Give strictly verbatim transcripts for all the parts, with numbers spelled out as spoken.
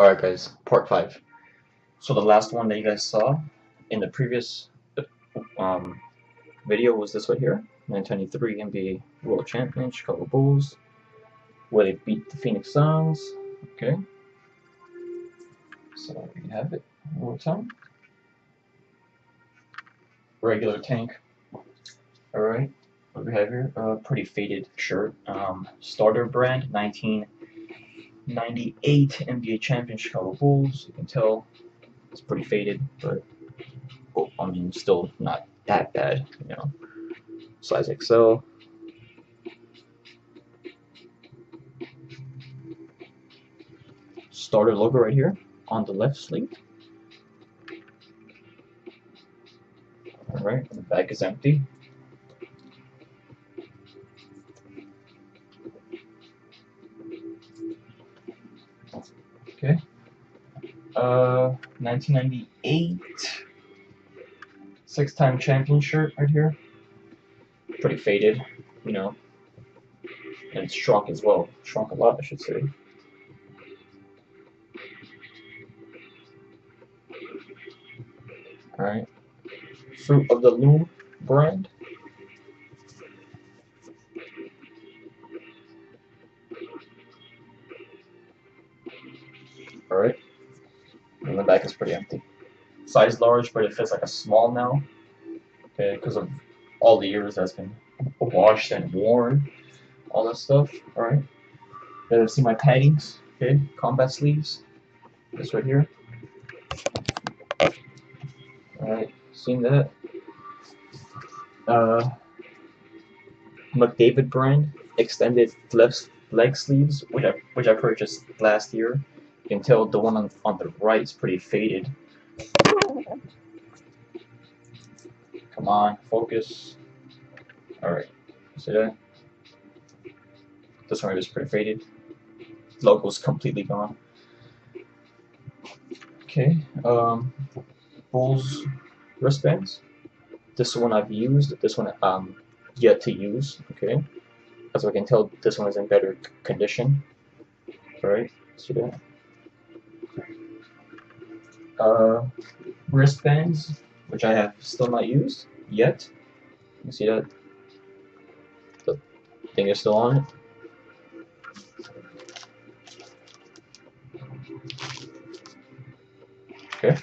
Alright guys, part five. So the last one that you guys saw in the previous um, video was this one here. nineteen ninety-three N B A World Champion, Chicago Bulls, where they beat the Phoenix Suns. Okay. So we have it one more time. Regular tank. Alright. What do we have here? A uh, pretty faded shirt. Um, starter brand, nineteen ninety-eight N B A champion Chicago Bulls. You can tell it's pretty faded, but oh, I mean, still not that bad, you know. Size X L. Starter logo right here on the left sleeve. Alright, the back is empty. Okay. Uh, nineteen ninety-eight six-time champion shirt right here. Pretty faded, you know. And it's shrunk as well. Shrunk a lot, I should say. Alright. Fruit of the Loom brand. Alright. And the back is pretty empty. Size large, but it fits like a small now. Okay, because of all the years that's been washed and worn. All that stuff. Alright. Better see my paddings. Okay, combat sleeves. This right here. Alright, seen that. Uh, McDavid brand extended leg sleeves, which I which I purchased last year. You can tell the one on, on the right is pretty faded. Come on, focus. Alright, see that? This one is pretty faded. Logo's completely gone. Okay, um, Bulls wristbands. This one I've used, this one um yet to use, okay? As I can tell, this one is in better condition. Alright, see that? Uh, wristbands, which I have still not used yet. You see that? The thing is still on it. Okay.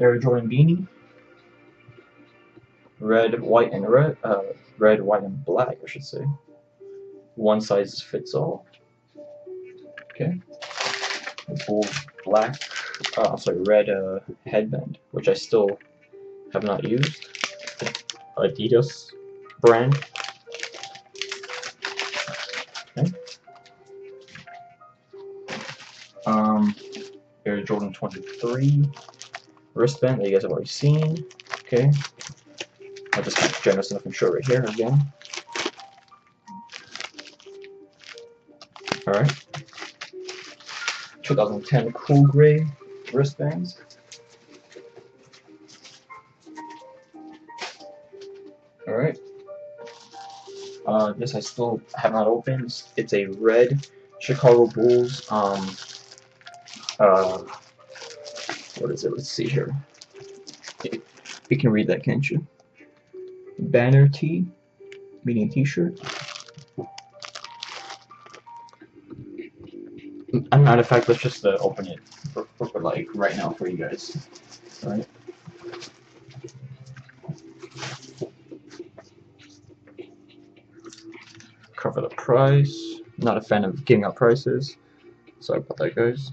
Air Jordan beanie, red, white, and red, uh, red, white, and black, I should say. One size fits all. Okay. Full black, uh, I'm sorry, red uh, headband, which I still have not used. Adidas brand. Okay. Um, Air Jordan twenty-three. Wristband that you guys have already seen. Okay. I'll just keep generous enough and show right here again. Alright. twenty ten cool gray wristbands. Alright. Uh, this I still have not opened. It's a red Chicago Bulls. Um, uh, What is it? Let's see here. It, you can read that, can't you? Banner tee, meaning t-shirt. As a matter of fact, let's just uh, open it for, for, for like right now for you guys. All right. Cover the price. Not a fan of giving out prices. Sorry about that, guys.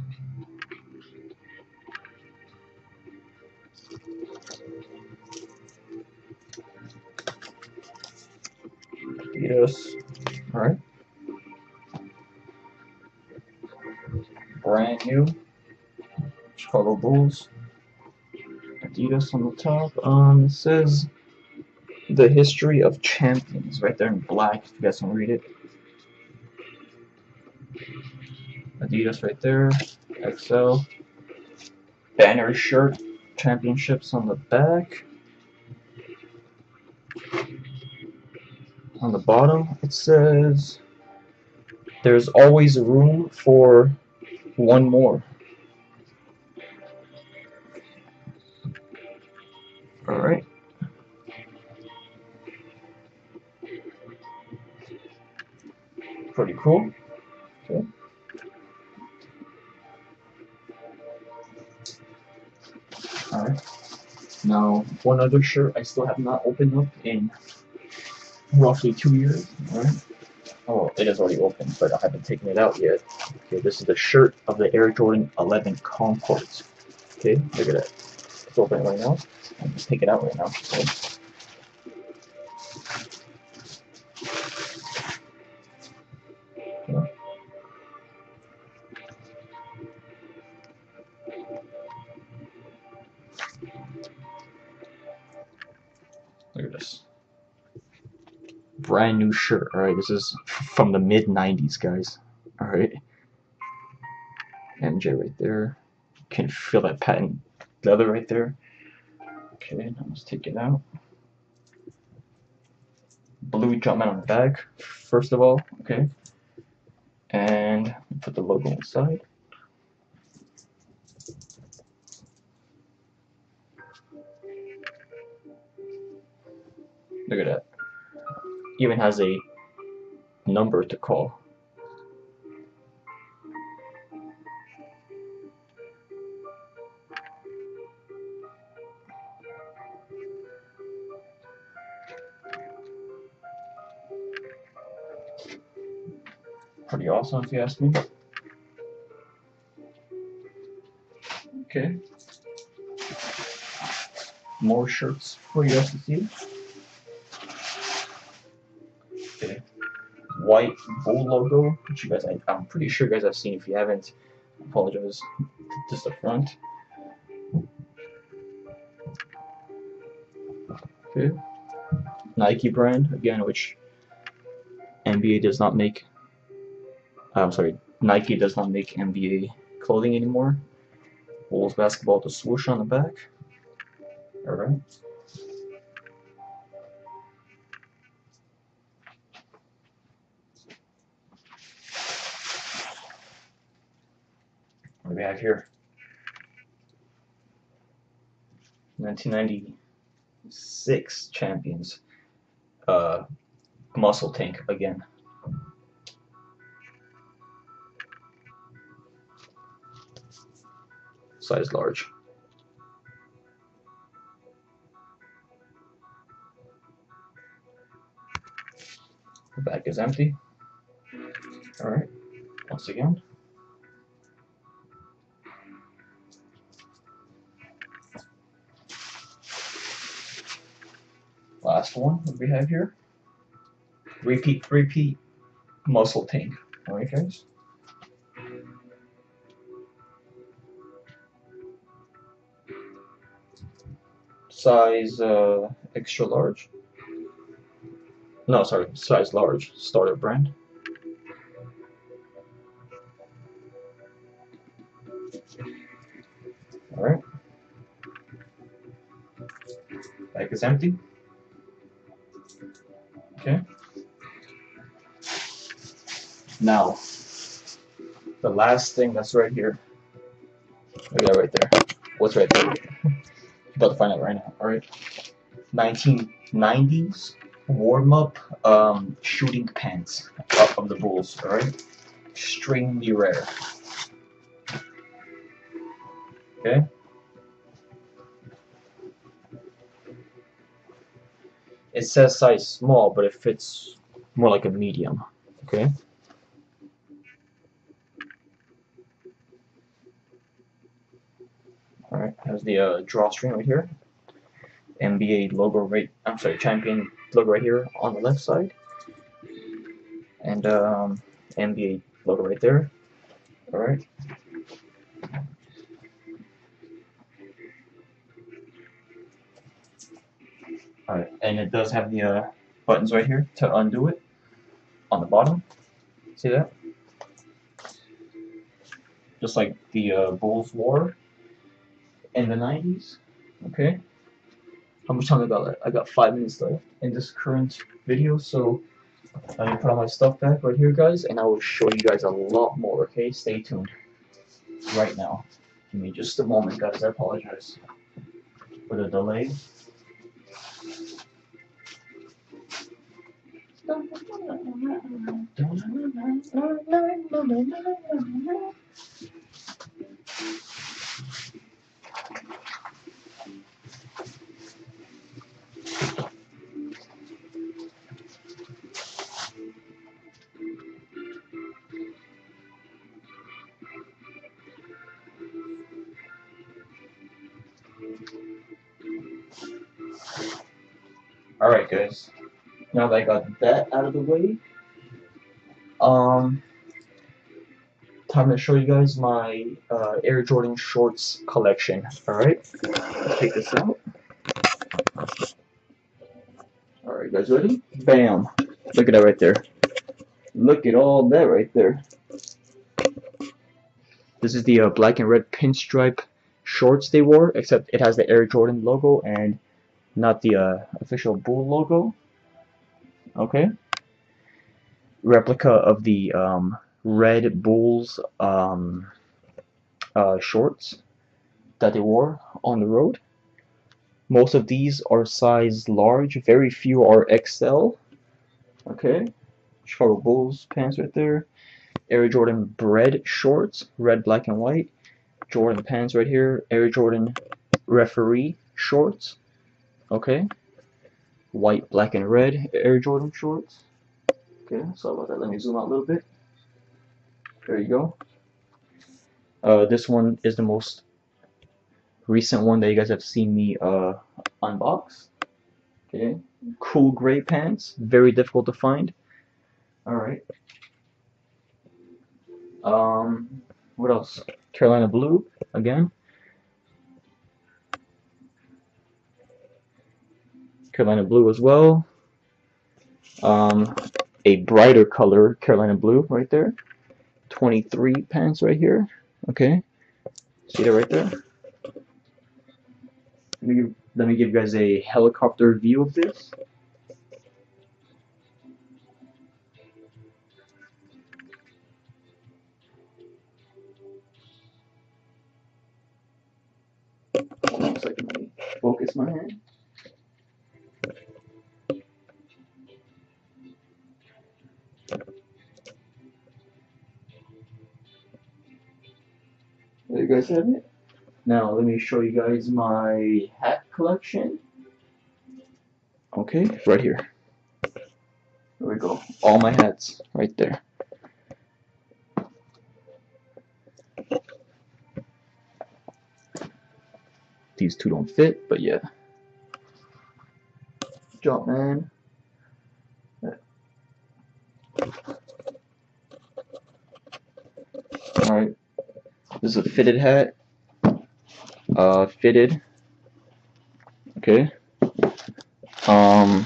Yes. All right. Brand new Chicago Bulls. Adidas on the top. Um, it says the history of champions right there in black. If you guys can read it. Adidas right there. X L. Banner shirt. Championships on the back. On the bottom, it says there's always room for one more. All right. Pretty cool. Okay. All right. Now, one other shirt I still have not opened up in roughly two years. All right. Oh, it is already open, but I haven't taken it out yet. Okay, this is the shirt of the Air Jordan eleven Concord. Okay, look at it. It's open right now. I'm just taking it out right now. So. Look at this. Brand new shirt. Alright, this is from the mid nineties, guys. Alright. M J right there. Can feel that patent leather right there. Okay, now let's take it out. Blue Jumpman on the back, first of all. Okay. And put the logo inside. Look at that. Even has a number to call. Pretty awesome, if you ask me. Okay. More shirts for you guys to see. White Bull logo, which you guys, I, I'm pretty sure guys I've seen. If you haven't, I apologize. Just the front. Okay. Nike brand again, which N B A does not make. I'm sorry, Nike does not make N B A clothing anymore. Bulls basketball with a swoosh on the back. All right. What do we have here? nineteen ninety-six champions. Uh, muscle tank again. Size large. The back is empty. All right. Once again. Last one that we have here. Repeat, repeat, muscle tank. Alright, guys. Size uh, extra large. No, sorry, size large. Starter brand. Alright. Bag is empty. Okay. Now, the last thing that's right here. Look at that right there. What's right there? About to find out right now. All right. nineteen nineties warm-up um, shooting pants up of the Bulls. All right. Extremely rare. Okay. It says size small, but it fits more like a medium. Okay. All right. Has the uh, drawstring right here. N B A logo right. I'm sorry, champion logo right here on the left side. And um, N B A logo right there. All right. Alright, and it does have the uh, buttons right here to undo it on the bottom. See that? Just like the uh, Bulls wore in the nineties. Okay. How much time I got left? I got five minutes left in this current video, so I'm gonna put all my stuff back right here, guys, and I will show you guys a lot more, okay? Stay tuned. Right now. Give me just a moment, guys. I apologize for the delay. Alright, guys. Now that I got that out of the way, um, time to show you guys my uh, Air Jordan shorts collection. Alright, let's take this out. Alright, guys, ready? Bam! Look at that right there. Look at all that right there. This is the uh, black and red pinstripe shorts they wore, except it has the Air Jordan logo and not the uh, official Bull logo. Okay, replica of the um, red Bulls um, uh, shorts that they wore on the road. Most of these are size large, very few are X L. Okay, Chicago Bulls pants right there, Air Jordan bread shorts, red, black, and white, Jordan pants right here, Air Jordan referee shorts, okay. White, black, and red Air Jordan shorts. Okay, sorry about that. Let me zoom out a little bit. There you go. Uh, this one is the most recent one that you guys have seen me uh, unbox. Okay, cool gray pants. Very difficult to find. All right. Um, what else? Carolina blue again. Carolina blue as well, um, a brighter color Carolina blue right there, twenty-three pants right here, okay, see that right there. Let me give, let me give you guys a helicopter view of this. Hold on a second, let me focus my hand. There you guys have it. Now let me show you guys my hat collection. Okay, right here. There we go. All my hats right there. These two don't fit, but yeah. Jumpman. Alright. This is a fitted hat, uh, fitted, okay, um,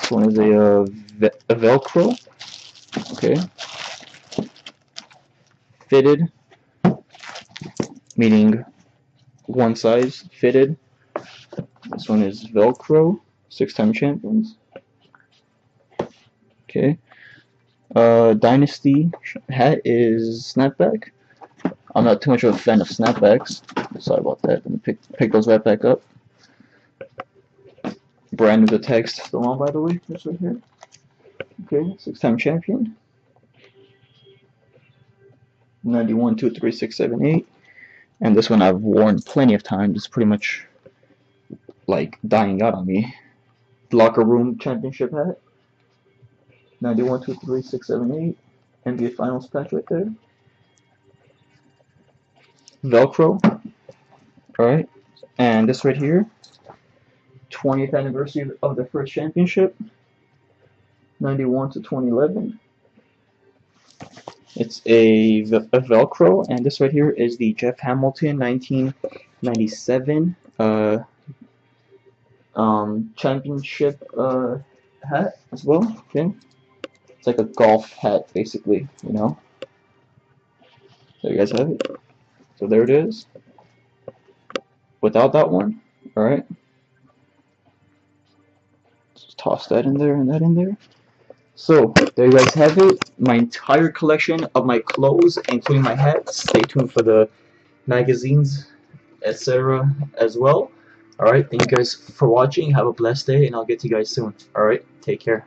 this one is a, uh, ve a Velcro, okay, fitted, meaning one size fitted, this one is Velcro, six-time champions, okay, uh, Dynasty hat is snapback. I'm not too much of a fan of snapbacks. Sorry about that. Let me pick, pick those right back up. Brand of the text still on, by the way. This right here. Okay, six-time champion. Ninety-one, two, three, six, seven, eight. And this one I've worn plenty of times. It's pretty much like dying out on me. Locker room championship hat. Ninety-one, two, three, six, seven, eight. N B A Finals patch right there. Velcro, alright, and this right here, twentieth anniversary of the first championship, ninety-one to twenty eleven. It's a, a Velcro, and this right here is the Jeff Hamilton nineteen ninety-seven uh, um, championship uh, hat as well. Okay, it's like a golf hat, basically, you know. There you guys have it. So there it is, without that one. Alright, just toss that in there and that in there. So, there you guys have it. My entire collection of my clothes, including my hats. Stay tuned for the magazines, et cetera as well. Alright, thank you guys for watching. Have a blessed day, and I'll get to you guys soon. Alright, take care.